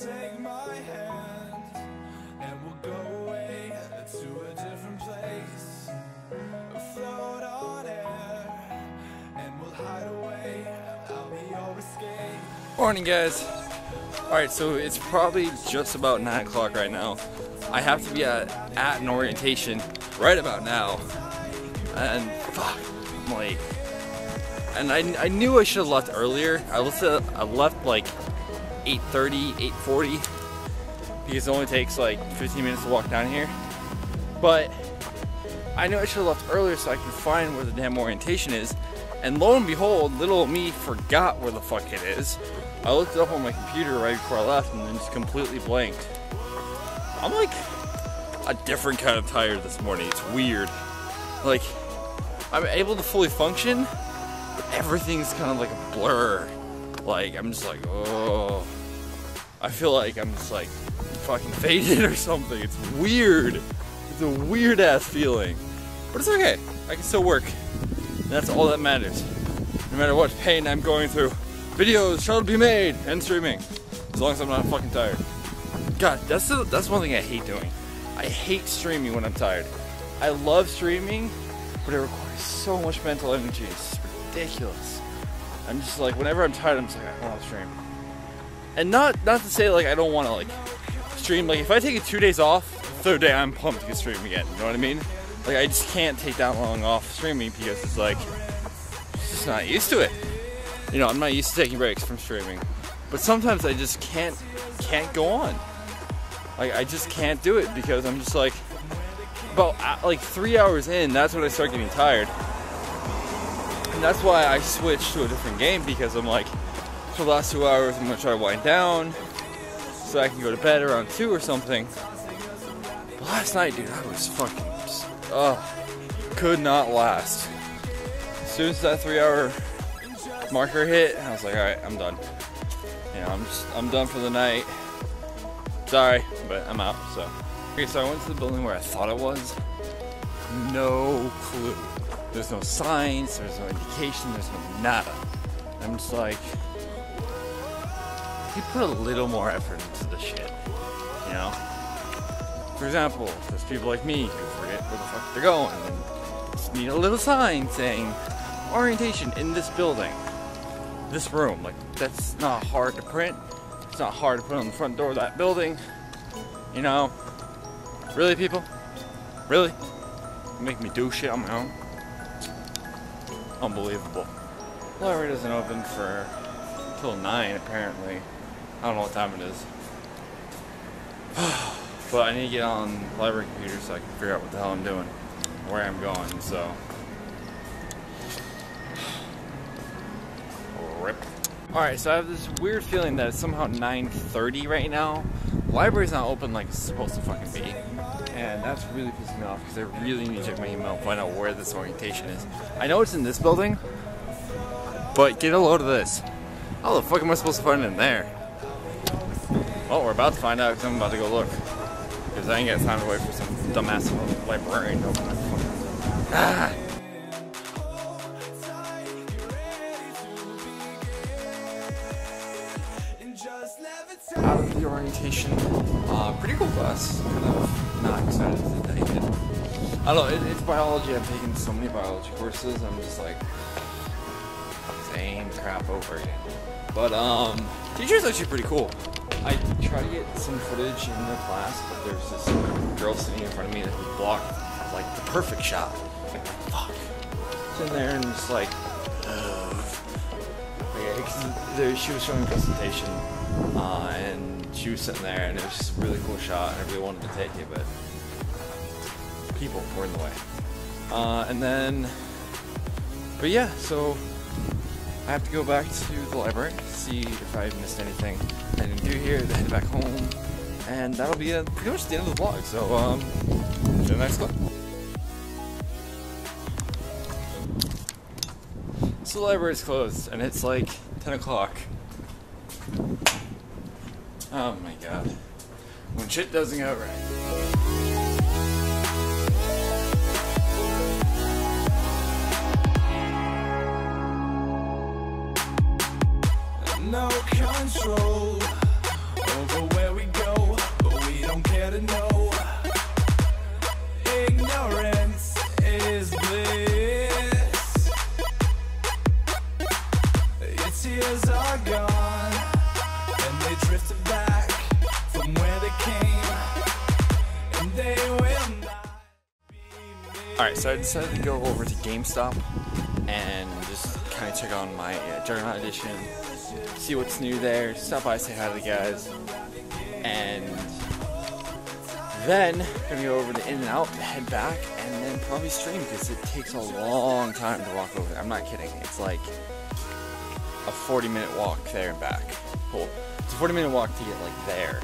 take my hand and we'll go away to a different place, float on air, and we'll hide away. I'll be your escape. Morning, guys. Alright, so it's probably just about 9 o'clock right now. I have to be at an orientation right about now. And fuck, I'm late. And I knew I should have left earlier. I left like 8:30, 8:40. Because it only takes like 15 minutes to walk down here. But I knew I should have left earlier so I could find where the damn orientation is. And lo and behold, little old me forgot where the fuck it is. I looked it up on my computer right before I left and then just completely blanked. I'm like a different kind of tired this morning. It's weird. Like, I'm able to fully function, but everything's kind of like a blur. Like, I'm just like, oh. I feel like I'm just like fucking faded or something. It's weird. It's a weird ass feeling. But it's okay. I can still work. And that's all that matters. No matter what pain I'm going through, videos shall be made and streaming. As long as I'm not fucking tired. God, that's one thing I hate doing. I hate streaming when I'm tired. I love streaming, but it requires so much mental energy. It's ridiculous. I'm just like, whenever I'm tired, I'm just like, I don't want to stream. And not to say like I don't want to like stream. Like if I take 2 days off, the third day I'm pumped to get streaming again. You know what I mean? Like I just can't take that long off streaming because it's like just not used to it. You know, I'm not used to taking breaks from streaming. But sometimes I just can't go on. Like I just can't do it because I'm just like about like 3 hours in. That's when I start getting tired. And that's why I switched to a different game because I'm like, for the last 2 hours, I'm gonna try to wind down so I can go to bed around 2 or something. But last night, dude, I was fucking, could not last. As soon as that 3 hour marker hit, I was like, all right, I'm done. You know, I'm done for the night. Sorry, but I'm out. So, okay, so I went to the building where I thought it was. No clue. There's no signs. There's no indication. There's no nada. I'm just like, you put a little more effort into the shit, you know? For example, there's people like me who forget where the fuck they're going and just need a little sign saying orientation in this building, this room. Like, that's not hard to print. It's not hard to put on the front door of that building, you know? Really, people? Really? You make me do shit on my own? Unbelievable. Library doesn't open for till 9 apparently. I don't know what time it is. But I need to get on the library computer so I can figure out what the hell I'm doing, where I'm going, so. Rip. Alright, so I have this weird feeling that it's somehow 9:30 right now. The library's not open like it's supposed to fucking be. And that's really pissing me off because I really need to check my email and find out where this orientation is. I know it's in this building, but get a load of this. How the fuck am I supposed to find it in there? Well, we're about to find out because I'm about to go look. Because I ain't got time to wait for some dumbass librarian to open that fucking door. Out of the orientation, pretty cool bus. Kind of not excited to take it. I don't know, it's biology. I've taken so many biology courses. I'm just like, same crap over again. But teacher's actually pretty cool. I try to get some footage in the class, but there's this girl sitting in front of me that would block like the perfect shot. Like, fuck. It's in there and just like, ugh. Yeah, there, she was showing a presentation, and she was sitting there, and it was just a really cool shot, and I really wanted to take it, but people were in the way. But yeah, so I have to go back to the library, see if I missed anything I didn't do here, then head back home, and that'll be pretty much the end of the vlog, so to the next clip. So the library's closed, and it's like 10 o'clock. Oh my god. When shit doesn't go right. No control over Alright, so I decided to go over to GameStop and just kind of check on my Juggernaut Edition, see what's new there, stop by, say hi to the guys, and then I'm going to go over to In-N-Out, head back, and then probably stream because it takes a long time to walk over there. I'm not kidding. It's like a 40-minute walk there and back. Cool. It's a 40-minute walk to get like there.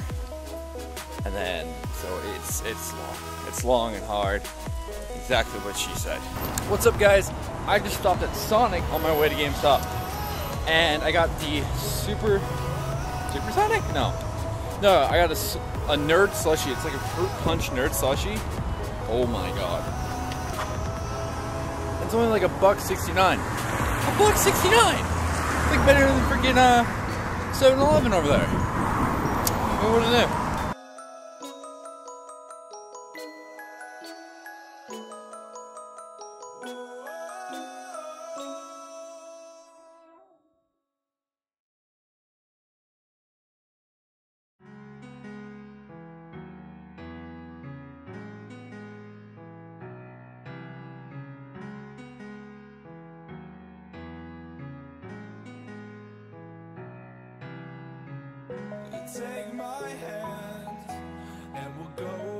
And then, so it's long. It's long and hard. Exactly what she said. What's up, guys? I just stopped at Sonic on my way to GameStop. And I got the Super Sonic? No, I got a nerd slushie. It's like a fruit punch nerd slushie. Oh my god. It's only like $1.69. $1.69! It's like better than freaking 7-Eleven over there. What do I do? Take my hand and we'll go.